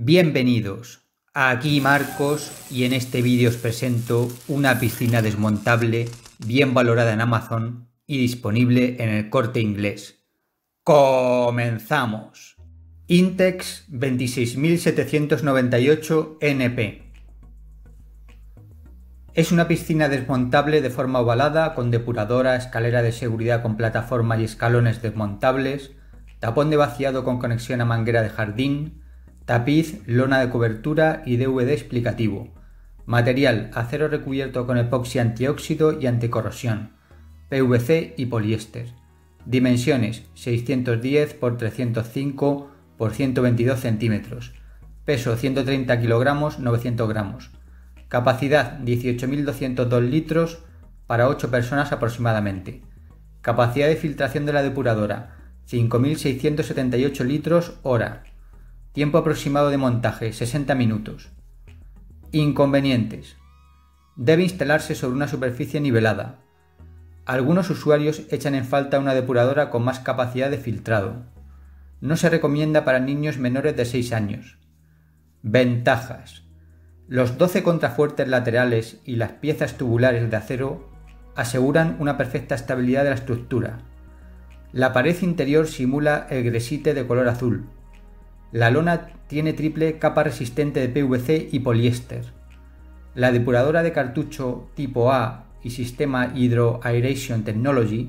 Bienvenidos, aquí Marcos, y en este vídeo os presento una piscina desmontable bien valorada en Amazon y disponible en El Corte Inglés. ¡Comenzamos! Intex 26798NP. Es una piscina desmontable de forma ovalada con depuradora, escalera de seguridad con plataforma y escalones desmontables, tapón de vaciado con conexión a manguera de jardín, tapiz, lona de cobertura y DVD explicativo. Material: acero recubierto con epoxi antióxido y anticorrosión, PVC y poliéster. Dimensiones: 610 x 305 x 122 centímetros. Peso: 130 kilogramos, 900 gramos. Capacidad: 18.202 litros para 8 personas aproximadamente. Capacidad de filtración de la depuradora: 5.678 litros hora. Tiempo aproximado de montaje: 60 minutos. Inconvenientes: debe instalarse sobre una superficie nivelada. Algunos usuarios echan en falta una depuradora con más capacidad de filtrado. No se recomienda para niños menores de 6 años. Ventajas: los 12 contrafuertes laterales y las piezas tubulares de acero aseguran una perfecta estabilidad de la estructura. La pared interior simula el gresite de color azul. La lona tiene triple capa resistente de PVC y poliéster. La depuradora de cartucho tipo A y sistema Hydro Aeration Technology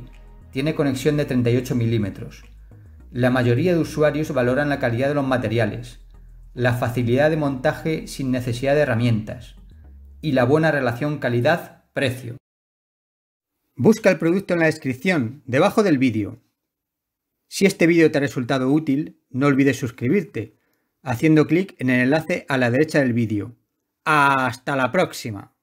tiene conexión de 38 milímetros. La mayoría de usuarios valoran la calidad de los materiales, la facilidad de montaje sin necesidad de herramientas y la buena relación calidad-precio. Busca el producto en la descripción, debajo del vídeo. Si este vídeo te ha resultado útil, no olvides suscribirte, haciendo clic en el enlace a la derecha del vídeo. ¡Hasta la próxima!